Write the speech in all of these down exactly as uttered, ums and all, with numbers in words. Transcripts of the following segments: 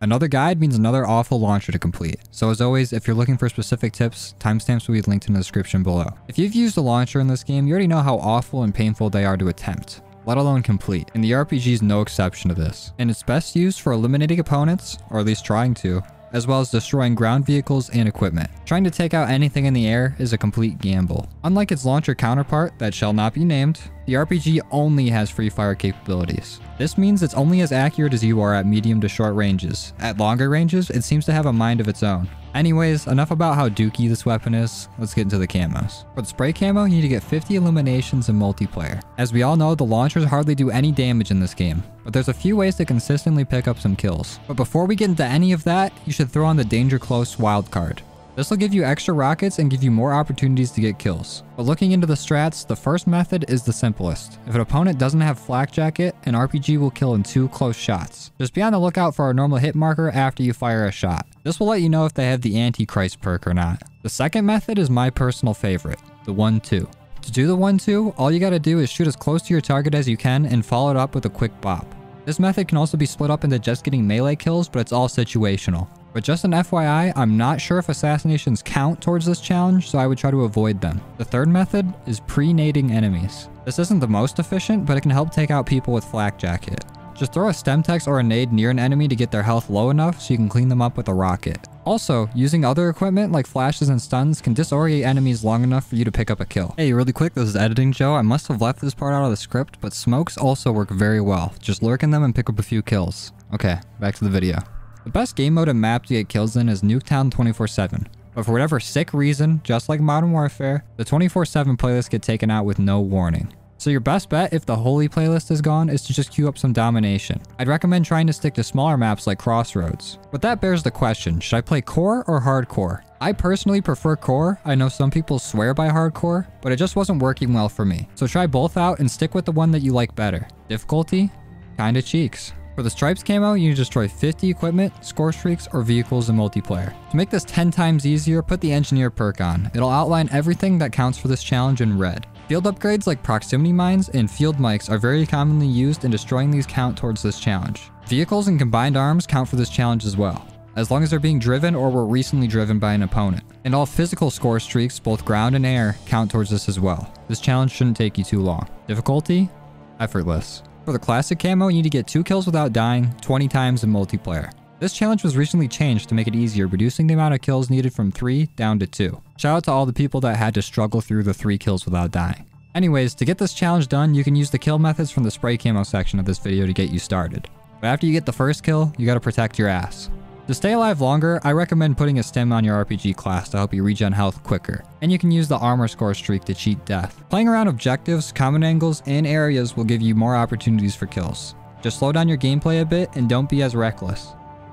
Another guide means another awful launcher to complete. So as always, if you're looking for specific tips, timestamps will be linked in the description below. If you've used a launcher in this game, you already know how awful and painful they are to attempt, let alone complete, and the R P G is no exception to this. And it's best used for eliminating opponents, or at least trying to, as well as destroying ground vehicles and equipment. Trying to take out anything in the air is a complete gamble. Unlike its launcher counterpart that shall not be named, the R P G only has free fire capabilities. This means it's only as accurate as you are at medium to short ranges. At longer ranges, it seems to have a mind of its own. Anyways, enough about how dookie this weapon is, let's get into the camos. For the spray camo, you need to get fifty eliminations in multiplayer. As we all know, the launchers hardly do any damage in this game, but there's a few ways to consistently pick up some kills. But before we get into any of that, you should throw on the Danger Close wildcard. This will give you extra rockets and give you more opportunities to get kills. But looking into the strats, the first method is the simplest. If an opponent doesn't have Flak Jacket, an R P G will kill in two close shots. Just be on the lookout for a normal hit marker after you fire a shot. This will let you know if they have the Antichrist perk or not. The second method is my personal favorite, the one two. To do the one two, all you gotta do is shoot as close to your target as you can and follow it up with a quick bop. This method can also be split up into just getting melee kills, but it's all situational. But just an F Y I, I'm not sure if assassinations count towards this challenge, so I would try to avoid them. The third method is pre-nading enemies. This isn't the most efficient, but it can help take out people with Flak Jacket. Just throw a Stemtex or a nade near an enemy to get their health low enough so you can clean them up with a rocket. Also, using other equipment like flashes and stuns can disorient enemies long enough for you to pick up a kill. Hey, really quick, this is Editing Joe. I must have left this part out of the script, but smokes also work very well. Just lurk in them and pick up a few kills. Okay, back to the video. The best game mode and map to get kills in is Nuketown twenty-four seven, but for whatever sick reason, just like Modern Warfare, the twenty-four seven playlists get taken out with no warning. So your best bet if the holy playlist is gone is to just queue up some domination. I'd recommend trying to stick to smaller maps like Crossroads. But that bears the question, should I play core or hardcore? I personally prefer core. I know some people swear by hardcore, but it just wasn't working well for me. So try both out and stick with the one that you like better. Difficulty? Kinda cheeks. For the Stripes Camo, you need to destroy fifty equipment, score streaks, or vehicles in multiplayer. To make this ten times easier, put the Engineer perk on. It'll outline everything that counts for this challenge in red. Field upgrades like proximity mines and field mics are very commonly used, and destroying these count towards this challenge. Vehicles and combined arms count for this challenge as well, as long as they're being driven or were recently driven by an opponent. And all physical score streaks, both ground and air, count towards this as well. This challenge shouldn't take you too long. Difficulty? Effortless. For the Classic Camo, you need to get two kills without dying twenty times in multiplayer. This challenge was recently changed to make it easier, reducing the amount of kills needed from three down to two. Shout out to all the people that had to struggle through the three kills without dying. Anyways, to get this challenge done, you can use the kill methods from the Spray Camo section of this video to get you started. But after you get the first kill, you gotta protect your ass. To stay alive longer, I recommend putting a stim on your R P G class to help you regen health quicker, and you can use the armor score streak to cheat death. Playing around objectives, common angles, and areas will give you more opportunities for kills. Just slow down your gameplay a bit and don't be as reckless.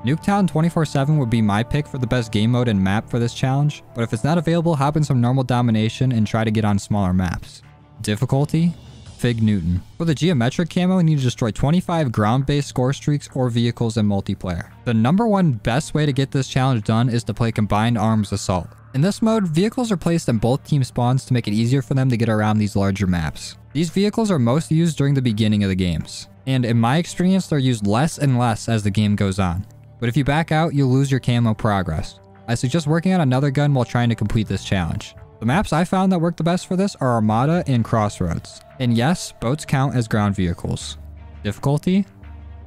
Nuketown twenty-four seven would be my pick for the best game mode and map for this challenge, but if it's not available, hop in some normal domination and try to get on smaller maps. Difficulty? Fig Newton. For the Geometric Camo, you need to destroy twenty-five ground-based score streaks or vehicles in multiplayer. The number one best way to get this challenge done is to play Combined Arms Assault. In this mode, vehicles are placed in both team spawns to make it easier for them to get around these larger maps. These vehicles are most used during the beginning of the games, and in my experience, they're used less and less as the game goes on. But if you back out, you'll lose your camo progress. I suggest working on another gun while trying to complete this challenge. The maps I found that work the best for this are Armada and Crossroads. And yes, boats count as ground vehicles. Difficulty?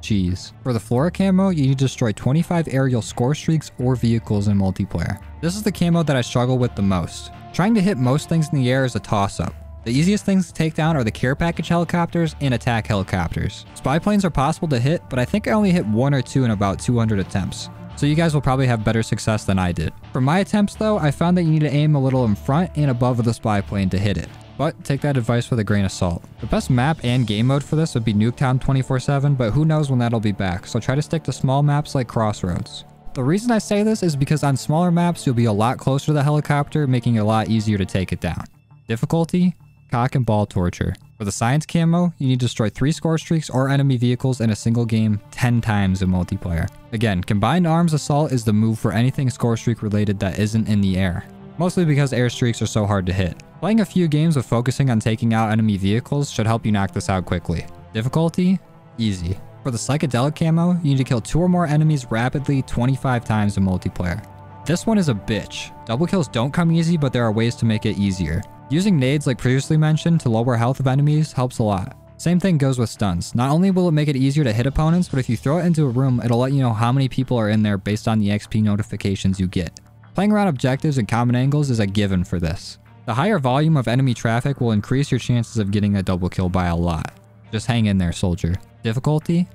Cheese. For the Flora Camo, you need to destroy twenty-five aerial score streaks or vehicles in multiplayer. This is the camo that I struggle with the most. Trying to hit most things in the air is a toss-up. The easiest things to take down are the care package helicopters and attack helicopters. Spy planes are possible to hit, but I think I only hit one or two in about two hundred attempts. So you guys will probably have better success than I did. For my attempts though, I found that you need to aim a little in front and above of the spy plane to hit it. But take that advice with a grain of salt. The best map and game mode for this would be Nuketown twenty-four seven, but who knows when that'll be back, so try to stick to small maps like Crossroads. The reason I say this is because on smaller maps, you'll be a lot closer to the helicopter, making it a lot easier to take it down. Difficulty? Cock and ball torture. For the Science Camo, you need to destroy three score streaks or enemy vehicles in a single game ten times in multiplayer. Again, Combined Arms Assault is the move for anything score streak related that isn't in the air, mostly because air streaks are so hard to hit. Playing a few games of focusing on taking out enemy vehicles should help you knock this out quickly. Difficulty? Easy. For the Psychedelic Camo, you need to kill two or more enemies rapidly twenty-five times in multiplayer. This one is a bitch. Double kills don't come easy, but there are ways to make it easier. Using nades like previously mentioned to lower health of enemies helps a lot. Same thing goes with stunts. Not only will it make it easier to hit opponents, but if you throw it into a room, it'll let you know how many people are in there based on the X P notifications you get. Playing around objectives and common angles is a given for this. The higher volume of enemy traffic will increase your chances of getting a double kill by a lot. Just hang in there, soldier. Difficulty?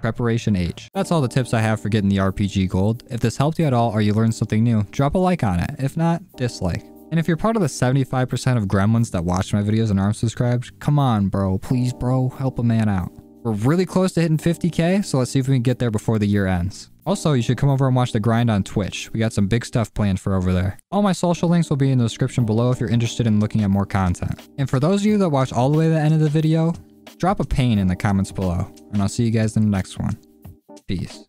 Preparation H. That's all the tips I have for getting the R P G gold. If this helped you at all or you learned something new, drop a like on it. If not, dislike. And if you're part of the seventy-five percent of gremlins that watch my videos and aren't subscribed, come on, bro. Please, bro, help a man out. We're really close to hitting fifty K, so let's see if we can get there before the year ends. Also, you should come over and watch the grind on Twitch. We got some big stuff planned for over there. All my social links will be in the description below if you're interested in looking at more content. And for those of you that watch all the way to the end of the video, drop a pain in the comments below, and I'll see you guys in the next one. Peace.